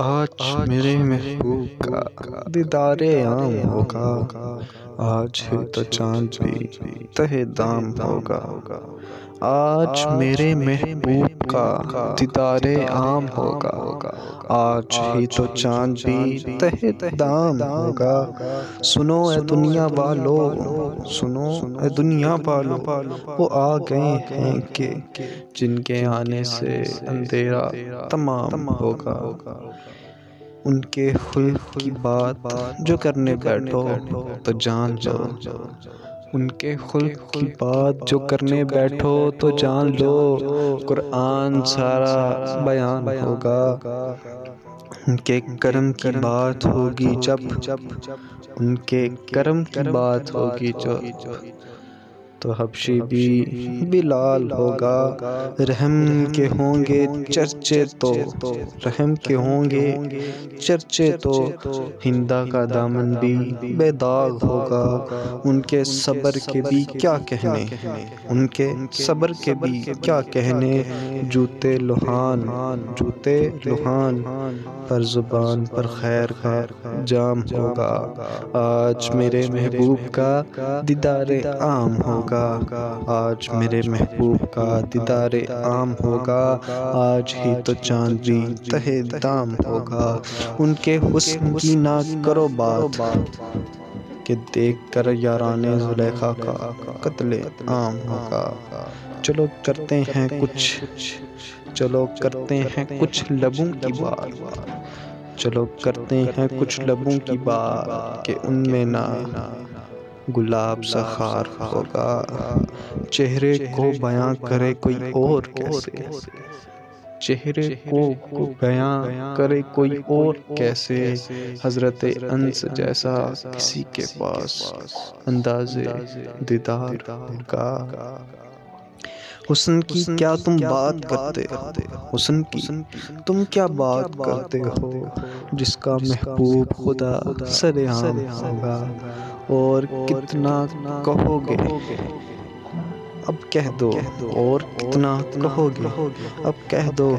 आज मेरे महबूब का दीदारे आम होगा। आज है तो चांद भी तहे दाम होगा। आज मेरे महबूब का दीदारे आम होगा। आज ही तो चांद भी तहे दाम होगा। सुनो ए दुनिया वालो, सुनो ए दुनिया वालो, वो आ गए हैं कि जिनके आने से अंधेरा तमाम होगा। उनके खुल्क की बात जो करने बैठो तो जान लो, उनके खुल्क की बात जो करने बैठो तो जान लो, कुरान सारा बयान होगा। उनके कर्म की बात होगी जब, उनके कर्म की बात होगी जो, तो हबशी भी बिलाल होगा। रहम के होंगे चर्चे तो, रहम के होंगे चर्चे तो, हिंदा का दामन भी बेदाग होगा। उनके सब्र के भी क्या कहने, उनके सब्र के भी क्या कहने, जूते लुहान, जूते लुहान, पर जुबान पर खैर का जाम होगा। आज मेरे महबूब का दीदारे आम होगा। आज मेरे महबूब का दीदारे आम होगा। आज ही तो चांद भी तहे दाम होगा। उनके हुस्न की ना करो बात कि देख कर याराने जुलेखा का कत्ले आम होगा। चलो करते हैं कुछ, चलो करते हैं कुछ लबों की बात, चलो करते हैं कुछ लबों की बात कि उनमें ना गुलाब सा खार होगा। चेहरे को बयां करे कोई और कैसे, चेहरे को बयां करे कोई और कैसे, हजरत अंस जैसा किसी के पास अंदाजे दीदार होगा। हुस्न की क्या तुम बात करते हो, हुस्न की तुम क्या बात करते हो, जिसका महबूब खुदा सरेआम होगा। और कितना कहोगे अब कह दो, और कितना कहोगे अब कह दो,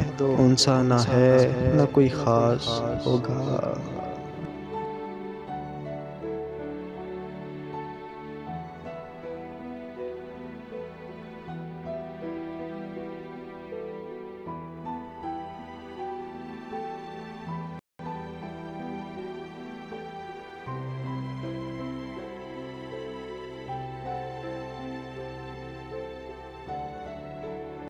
उनसा ना है ना कोई ख़ास होगा।